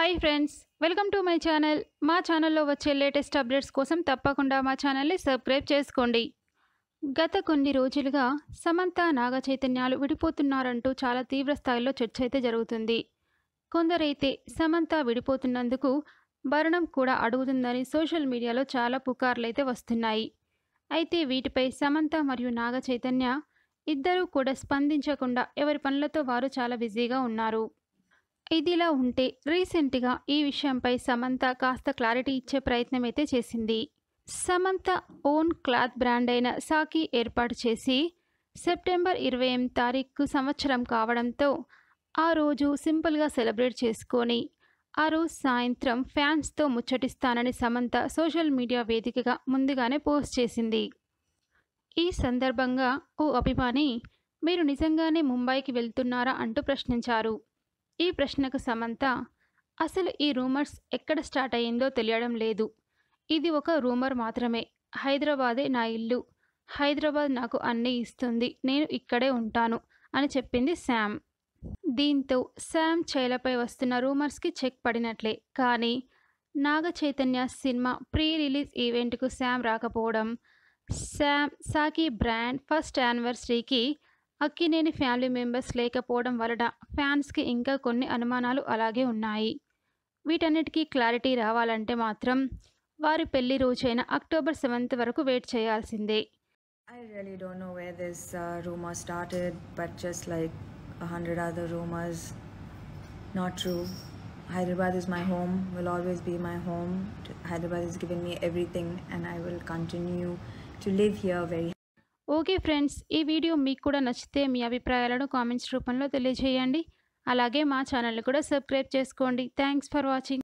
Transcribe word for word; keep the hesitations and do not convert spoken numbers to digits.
High friends welcome to my channel मा चैनल्लो वच्चे लेटेस्ट अपडेट्स कोसम तप्पकुंडा मा चैनल सब्सक्राइब चेसुकोंडी। गत कोन्नि रोजुलुगा సమంత నాగ చైతన్యాలు విడిపోతున్నారంటూ చాలా తీవ్ర స్థాయిలో చర్చ అయితే జరుగుతుంది। కొందరైతే సమంత విడిపోతున్నందుకు భరణం కూడా అడుగుతుందని సోషల్ మీడియాలో చాలా పుకార్లు అయితే వస్తున్నాయి। అయితే వీటిపై సమంత మరియు నాగ చైతన్య ఇద్దరూ కూడా స్పందించకుండా ఎవరి పనులతో వారు చాలా బిజీగా ఉన్నారు। ఇదిలా ఉంటే రీసెంట్ గా ఈ విషయంపై సమంత కాస్త క్లారిటీ ఇచ్చే ప్రయత్నం అయితే చేసింది। సమంత ఓన్ క్లాత్ బ్రాండ్ అయిన సాకి ఏర్పాటు చేసి సెప్టెంబర్ ఇరవై ఎనిమిది తారీఖు సంవత్సరం కావడంతో ఆ రోజు సింపుల్ గా సెలబ్రేట్ చేసుకొని ఆ రోజు సాయంత్రం ఫ్యాన్స్ తో ముచ్చటిస్తానని సమంత సోషల్ మీడియా వేదికగా ముందుగానే పోస్ట్ చేసింది। ఈ సందర్భంగా ఓ అభిమాని మీరు నిజంగానే ముంబైకి వెళ్తున్నారా అంటూ ప్రశ్నించారు। ఈ ప్రశ్నకు సమంత అసలు ఈ రూమర్స్ ఎక్కడ స్టార్ట్ అయ్యిందో తెలియడం లేదు, ఇది ఒక రూమర్ మాత్రమే, హైదరాబాదే నా ఇల్లు, హైదరాబాద్ నాకు అన్నీ ఇస్తుంది, నేను ఇక్కడే ఉంటాను అని చెప్పింది శామ్। దీంతో శామ్ చైలపై వస్తున్న రూమర్స్కి చెక్ పడినట్లే। కానీ Naga Chaitanya cinema pre release ఈవెంట్కు శామ్ రాకపోవడం, శామ్ సాకి బ్రాండ్ ఫస్ట్ యానివర్సరీకి అక్కినేని ఫ్యామిలీ మెంబర్స్ లేకపోవడం వలన ఫ్యాన్స్కి ఇంకా కొన్ని అనుమానాలు అలాగే ఉన్నాయి। వీటన్నిటికీ క్లారిటీ రావాలంటే మాత్రం వారి పెళ్లి రోజైన అక్టోబర్ సెవెంత్ వరకు వెయిట్ చేయాల్సిందే। I really don't know where this uh, rumor started, but just like a hundred other rumors, not true. Hyderabad is my home, will always be my home. Hyderabad has given me everything and I will continue to live here very okay friends, ఈ video మీకు కూడా నచ్చితే మీ అభిప్రాయాలను comments రూపంలో తెలియజేయండి। అలాగే మా ఛానల్ని కూడా సబ్స్క్రైబ్ చేసుకోండి। Thanks for watching.